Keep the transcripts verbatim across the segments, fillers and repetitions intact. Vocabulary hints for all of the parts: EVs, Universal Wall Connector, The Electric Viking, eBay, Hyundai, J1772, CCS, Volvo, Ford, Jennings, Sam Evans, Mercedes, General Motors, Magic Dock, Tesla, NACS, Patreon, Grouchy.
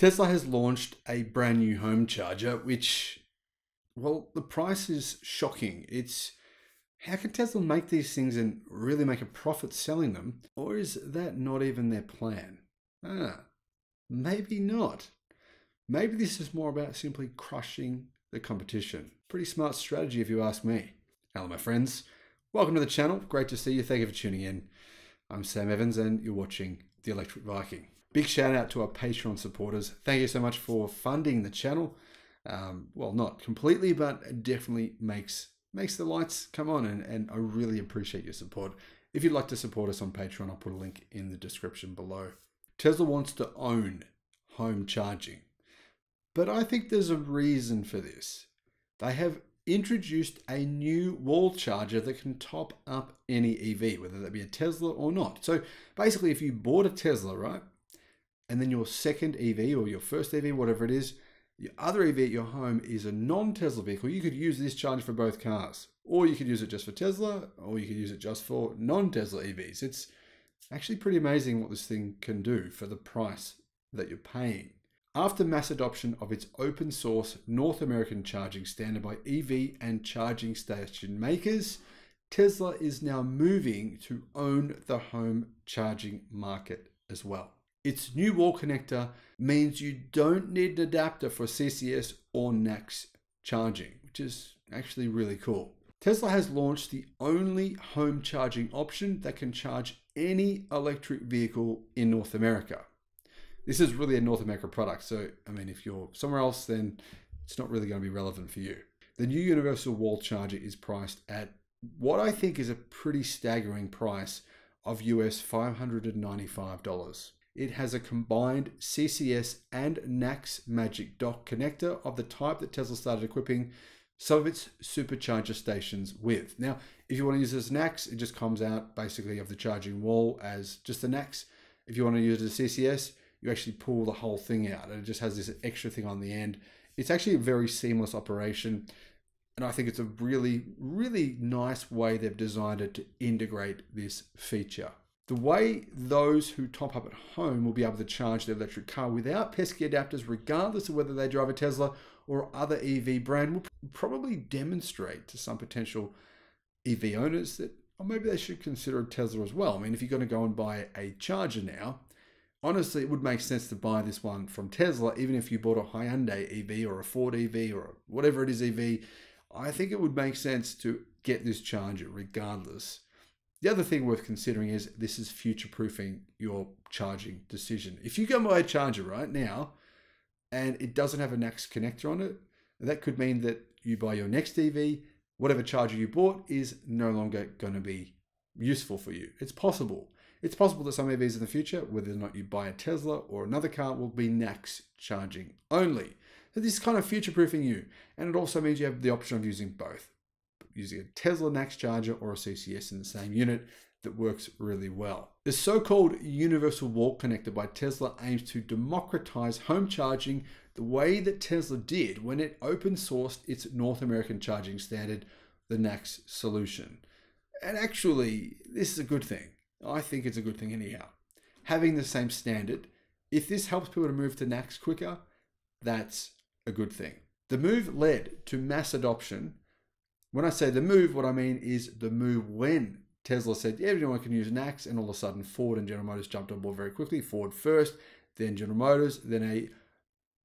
Tesla has launched a brand new home charger, which, well, the price is shocking. It's, how can Tesla make these things and really make a profit selling them? Or is that not even their plan? Ah, maybe not. Maybe this is more about simply crushing the competition. Pretty smart strategy if you ask me. Hello, my friends. Welcome to the channel. Great to see you. Thank you for tuning in. I'm Sam Evans and you're watching The Electric Viking. Big shout out to our Patreon supporters. Thank you so much for funding the channel. Um, well, not completely, but it definitely makes makes the lights come on, and, and I really appreciate your support. If you'd like to support us on Patreon, I'll put a link in the description below. Tesla wants to own home charging, but I think there's a reason for this. They have introduced a new wall charger that can top up any E V, whether that be a Tesla or not. So basically, if you bought a Tesla, right, and then your second E V or your first E V, whatever it is, your other E V at your home is a non-Tesla vehicle, you could use this charger for both cars, or you could use it just for Tesla, or you could use it just for non-Tesla E Vs. It's actually pretty amazing what this thing can do for the price that you're paying. After mass adoption of its open source North American charging standard by E V and charging station makers, Tesla is now moving to own the home charging market as well. Its new wall connector means you don't need an adapter for C C S or N A C S charging, which is actually really cool. Tesla has launched the only home charging option that can charge any electric vehicle in North America. This is really a North America product. So, I mean, if you're somewhere else, then it's not really going to be relevant for you. The new universal wall charger is priced at what I think is a pretty staggering price of U S five hundred ninety-five dollars. It has a combined C C S and N A C S Magic Dock connector of the type that Tesla started equipping some of its supercharger stations with. Now, if you want to use it as N A C S, it just comes out basically of the charging wall as just the N A C S. If you want to use it as C C S, you actually pull the whole thing out, and it just has this extra thing on the end. It's actually a very seamless operation, and I think it's a really, really nice way they've designed it to integrate this feature. The way those who top up at home will be able to charge their electric car without pesky adapters, regardless of whether they drive a Tesla or other E V brand, will probably demonstrate to some potential E V owners that, or maybe they should consider a Tesla as well. I mean, if you're going to go and buy a charger now, honestly, it would make sense to buy this one from Tesla, even if you bought a Hyundai E V or a Ford E V or whatever it is E V. I think it would make sense to get this charger regardless. The other thing worth considering is this is future-proofing your charging decision. If you go and buy a charger right now and it doesn't have a N A C S connector on it, that could mean that you buy your next E V, whatever charger you bought is no longer going to be useful for you. It's possible. It's possible that some E Vs in the future, whether or not you buy a Tesla or another car, will be N A C S charging only. So this is kind of future-proofing you. And it also means you have the option of using both, using a Tesla N A C S charger or a C C S in the same unit that works really well. The so-called universal wall connector by Tesla aims to democratize home charging the way that Tesla did when it open-sourced its North American charging standard, the N A C S solution. And actually, this is a good thing. I think it's a good thing anyhow. Having the same standard, if this helps people to move to N A C S quicker, that's a good thing. The move led to mass adoption. When I say the move, what I mean is the move when Tesla said, everyone can use N A C S, and all of a sudden Ford and General Motors jumped on board very quickly. Ford first, then General Motors, then a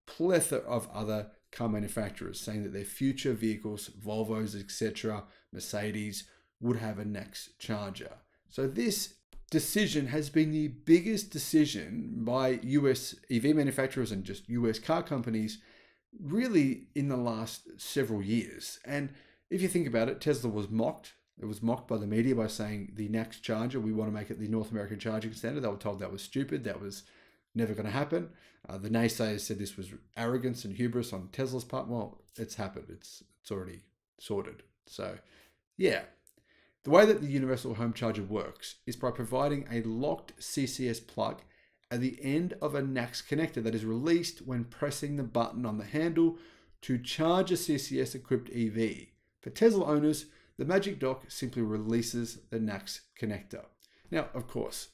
plethora of other car manufacturers saying that their future vehicles, Volvos, et cetera, Mercedes, would have a N A C S charger. So this decision has been the biggest decision by U S E V manufacturers and just U S car companies really in the last several years. And if you think about it, Tesla was mocked. It was mocked by the media by saying the N A C S charger, we want to make it the North American charging standard. They were told that was stupid. That was never going to happen. Uh, the naysayers said this was arrogance and hubris on Tesla's part. Well, it's happened. It's, it's already sorted. So yeah, the way that the universal home charger works is by providing a locked C C S plug at the end of a N A C S connector that is released when pressing the button on the handle to charge a C C S equipped E V. For Tesla owners, the Magic Dock simply releases the N A C S connector. Now, of course,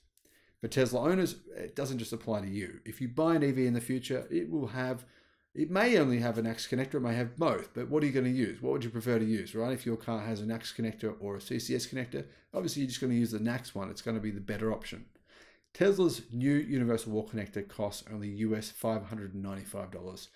For Tesla owners, it doesn't just apply to you. If you buy an E V in the future, it will have, it may only have an N A C S connector, it may have both, but what are you going to use? What would you prefer to use, right? If your car has an N A C S connector or a C C S connector, obviously you're just going to use the N A C S one. It's going to be the better option. Tesla's new universal wall connector costs only U S five hundred ninety-five dollars.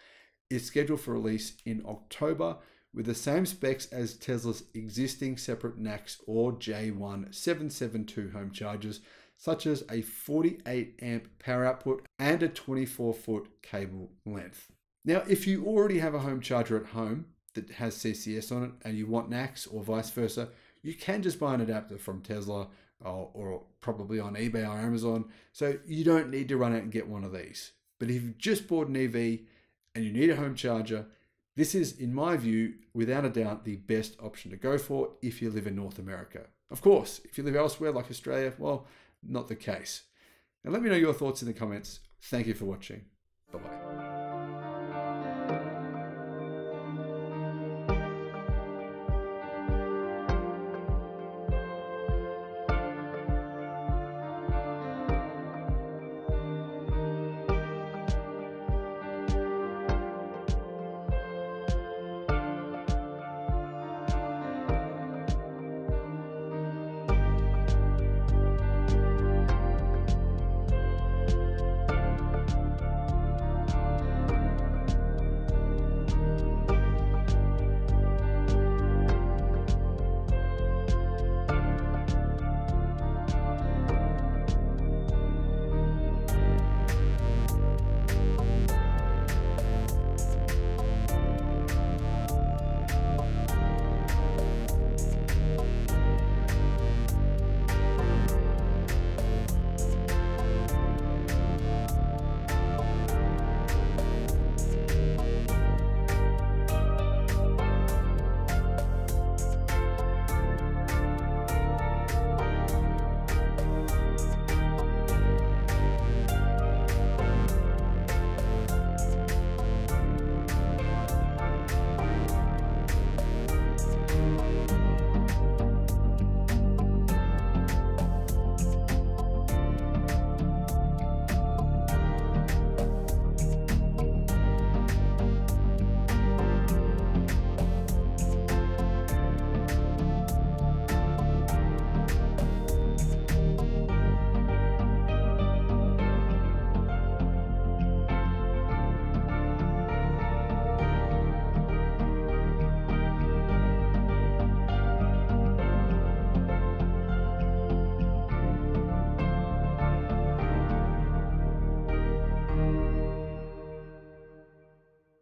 It's scheduled for release in October with the same specs as Tesla's existing separate N A C S or J one seven seven two home chargers, such as a forty-eight amp power output and a twenty-four foot cable length. Now, if you already have a home charger at home that has C C S on it and you want N A C S or vice versa, you can just buy an adapter from Tesla or, or probably on eBay or Amazon. So you don't need to run out and get one of these. But if you've just bought an E V and you need a home charger, this is, in my view, without a doubt, the best option to go for if you live in North America. Of course, if you live elsewhere like Australia, well, not the case. Now let me know your thoughts in the comments. Thank you for watching. Bye-bye.